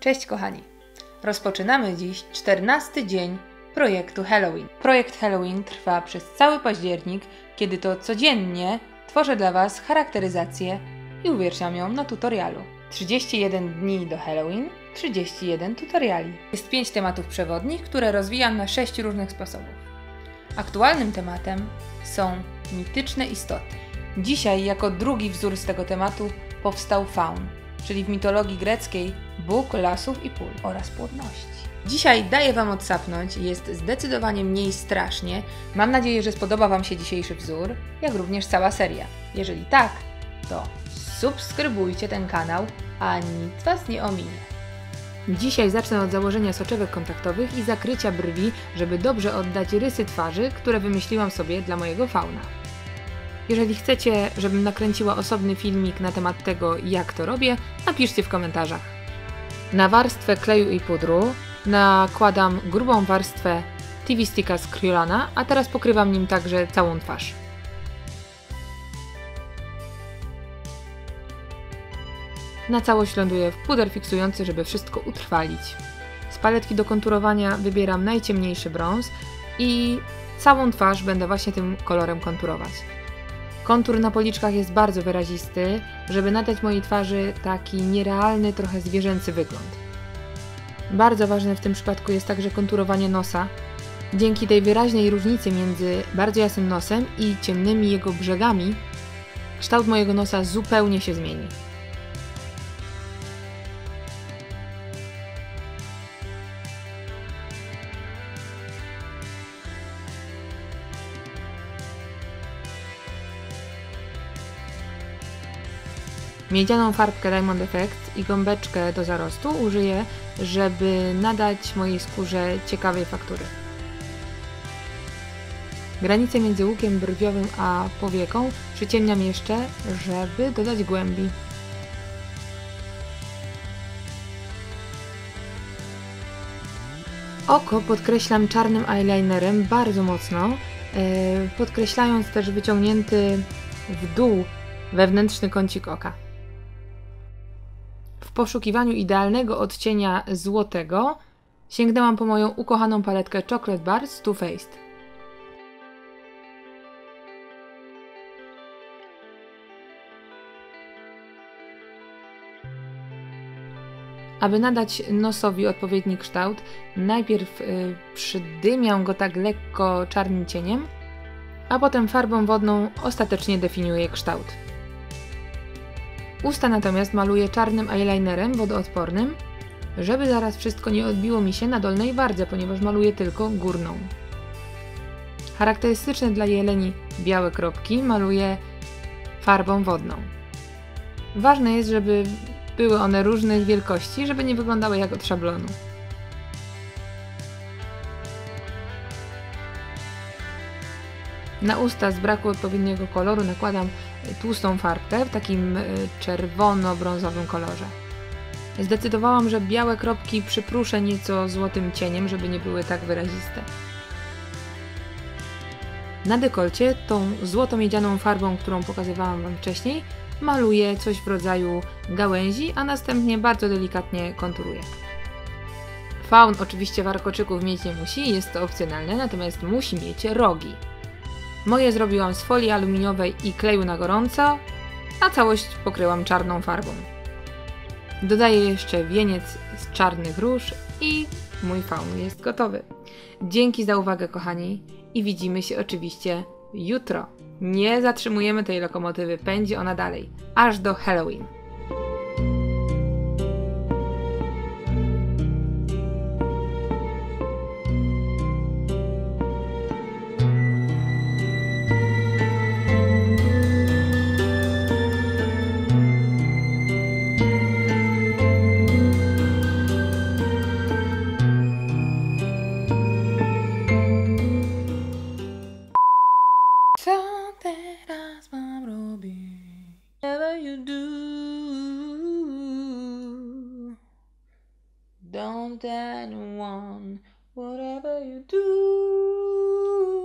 Cześć kochani! Rozpoczynamy dziś 14 dzień projektu Halloween. Projekt Halloween trwa przez cały październik, kiedy to codziennie tworzę dla Was charakteryzację i uwierzam ją na tutorialu. 31 dni do Halloween, 31 tutoriali. Jest 5 tematów przewodnich, które rozwijam na 6 różnych sposobów. Aktualnym tematem są mityczne istoty. Dzisiaj jako drugi wzór z tego tematu powstał Faun, czyli w mitologii greckiej bóg lasów i pól oraz płodności. Dzisiaj daję Wam odsapnąć, jest zdecydowanie mniej strasznie. Mam nadzieję, że spodoba Wam się dzisiejszy wzór, jak również cała seria. Jeżeli tak, to subskrybujcie ten kanał, a nic Was nie ominie. Dzisiaj zacznę od założenia soczewek kontaktowych i zakrycia brwi, żeby dobrze oddać rysy twarzy, które wymyśliłam sobie dla mojego fauna. Jeżeli chcecie, żebym nakręciła osobny filmik na temat tego, jak to robię, napiszcie w komentarzach. Na warstwę kleju i pudru nakładam grubą warstwę TV-sticka z Kryolana, a teraz pokrywam nim także całą twarz. Na całość ląduję w puder fiksujący, żeby wszystko utrwalić. Z paletki do konturowania wybieram najciemniejszy brąz i całą twarz będę właśnie tym kolorem konturować. Kontur na policzkach jest bardzo wyrazisty, żeby nadać mojej twarzy taki nierealny, trochę zwierzęcy wygląd. Bardzo ważne w tym przypadku jest także konturowanie nosa. Dzięki tej wyraźnej różnicy między bardzo jasnym nosem i ciemnymi jego brzegami, kształt mojego nosa zupełnie się zmieni. Miedzianą farbkę Diamond Effect i gąbeczkę do zarostu użyję, żeby nadać mojej skórze ciekawej faktury. Granicę między łukiem brwiowym a powieką przyciemniam jeszcze, żeby dodać głębi. Oko podkreślam czarnym eyelinerem bardzo mocno, podkreślając też wyciągnięty w dół wewnętrzny kącik oka. W poszukiwaniu idealnego odcienia złotego sięgnęłam po moją ukochaną paletkę Chocolate Bars Too Faced. Aby nadać nosowi odpowiedni kształt, najpierw przydymiam go tak lekko czarnym cieniem, a potem farbą wodną ostatecznie definiuję kształt. Usta natomiast maluję czarnym eyelinerem wodoodpornym, żeby zaraz wszystko nie odbiło mi się na dolnej wartce, ponieważ maluję tylko górną. Charakterystyczne dla jeleni białe kropki maluję farbą wodną. Ważne jest, żeby były one różnych wielkości, żeby nie wyglądały jak od szablonu. Na usta z braku odpowiedniego koloru nakładam tłustą farbkę w takim czerwono-brązowym kolorze. Zdecydowałam, że białe kropki przypruszę nieco złotym cieniem, żeby nie były tak wyraziste. Na dekolcie tą złoto-miedzianą farbą, którą pokazywałam Wam wcześniej, maluję coś w rodzaju gałęzi, a następnie bardzo delikatnie konturuję. Faun oczywiście warkoczyków mieć nie musi, jest to opcjonalne, natomiast musi mieć rogi. Moje zrobiłam z folii aluminiowej i kleju na gorąco, a całość pokryłam czarną farbą. Dodaję jeszcze wieniec z czarnych róż i mój faun jest gotowy. Dzięki za uwagę kochani i widzimy się oczywiście jutro. Nie zatrzymujemy tej lokomotywy, pędzi ona dalej, aż do Halloween. Don't anyone, whatever you do.